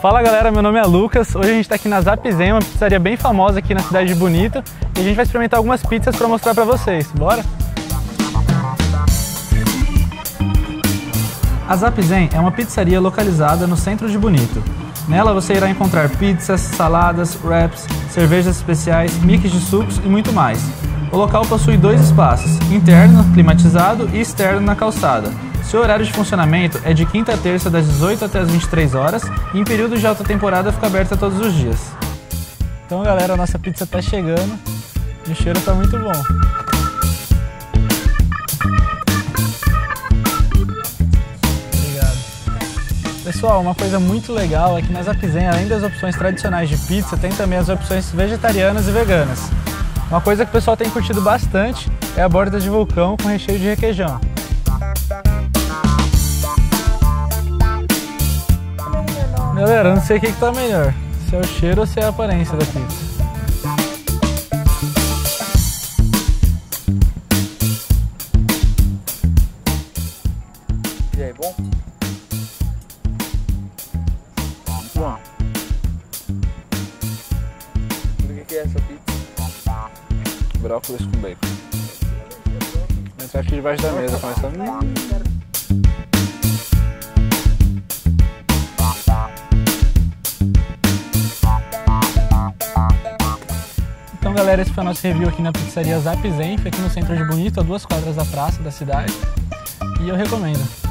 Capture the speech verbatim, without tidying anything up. Fala galera, meu nome é Lucas, hoje a gente está aqui na Zapi Zen, uma pizzaria bem famosa aqui na cidade de Bonito, e a gente vai experimentar algumas pizzas para mostrar para vocês, bora? A Zapi Zen é uma pizzaria localizada no centro de Bonito. Nela você irá encontrar pizzas, saladas, wraps, cervejas especiais, mix de sucos e muito mais. O local possui dois espaços, interno, climatizado e externo na calçada. Seu horário de funcionamento é de quinta a terça das dezoito até as vinte e três horas e em período de alta temporada fica aberta todos os dias. Então galera, a nossa pizza está chegando e o cheiro está muito bom. Obrigado. Pessoal, uma coisa muito legal é que na Zapi Zen, além das opções tradicionais de pizza, tem também as opções vegetarianas e veganas. Uma coisa que o pessoal tem curtido bastante é a borda de vulcão com recheio de requeijão. Galera, eu não sei o que está melhor, se é o cheiro ou se é a aparência da pizza. E aí, bom? Bom. O que é essa pizza? Brócolis com bacon. Mas vai aqui debaixo da mesa, começa a... Então galera, esse foi o nosso review aqui na pizzaria Zapi Zen, aqui no centro de Bonito, a duas quadras da praça da cidade, e eu recomendo.